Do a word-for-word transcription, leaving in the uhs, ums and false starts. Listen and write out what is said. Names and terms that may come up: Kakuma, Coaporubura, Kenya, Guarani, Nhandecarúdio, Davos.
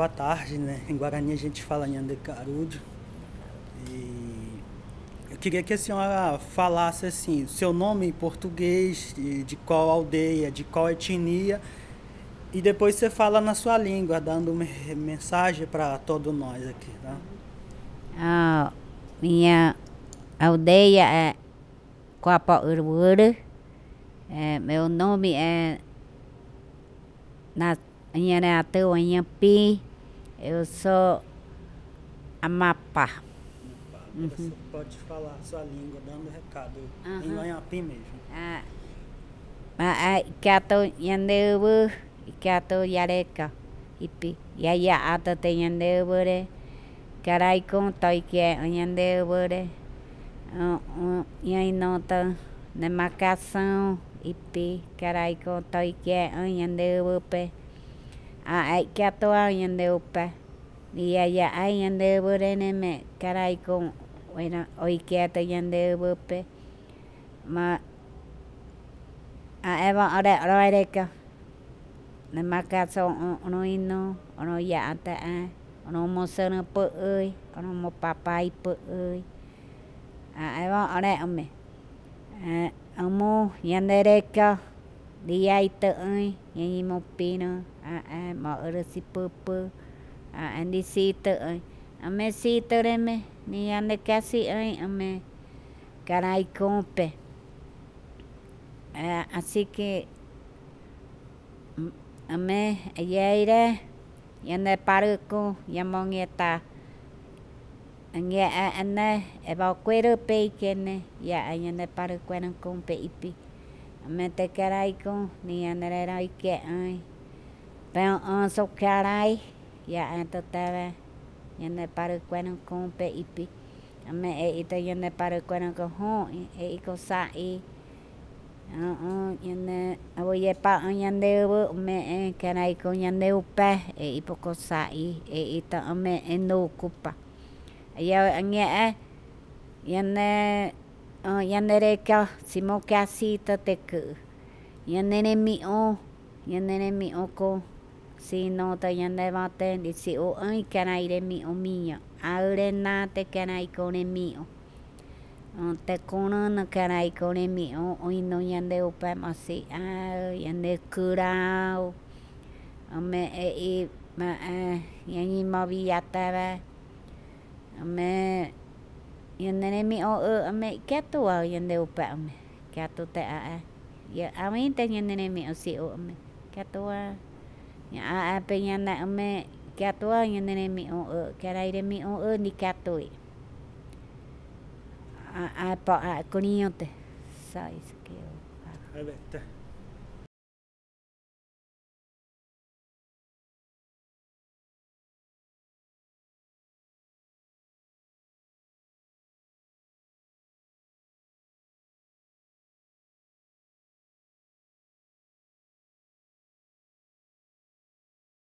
Boa tarde, né? Em Guarani a gente fala Nhandecarúdio. E eu queria que a senhora falasse assim, seu nome em português, de qual aldeia, de qual etnia, e depois você fala na sua língua, dando mensagem para todos nós aqui, tá? Ah, minha aldeia é Coaporubura. É, meu nome é Nhandecarúdio. Eu sou Amapá. Você pode falar a sua língua, dando recado em Anhapim mesmo. Ah, mas Cato Yandebu, Cato Yareca, Ipi, Yaya Ata tem Yandebure, Carai conta que é Yandebure, Yainota, Demarcação, Ipi, Carai conta que é Yandebupe, Ai Cato Yandebupe. E aí, aí andei por aí, carai com oi que até andei por aí, mas a Eva ora ora é que na marcação não ino não ia até a não mostrando por aí não mo papai por aí a Eva ora ame a mo andei que dia ita aí aí mo pino a mo ora se por por a andi sita ai ame sita reme ni ande kasi ai ame carai compe é assim que ame ayeire yande paruco yamongeta ange ane evacuero pe kene ya yande paruco nan compe ipi ame te carai com ni ande rai que ai pão anso carai ya anto tava yane paru kwano kompe ipi ame e ita yane paru kwano ko ho e iko sai ah ah yane abo ye pa yande bo me e kana iko yande upa e ipo ko sai e ita ame e no kupa ya ange e yane ah yane reka simo kasita teku yane ne mi o yane ne mi o ko si no te yande baten disi o ai kana ire mi o miño aure na te kana ikone mi o te kono na kana ikone mi o oi no yande upa masi a yande kurao ame e i ma a yani mavi yatava ame yande mi o ame kato a yande upa ame kato te a a ya ame te yande mi o si o ame kato a a apeyan na ame kato yan nene mi o karai de mi o ni kato a a pa a kuniyote sai skeo a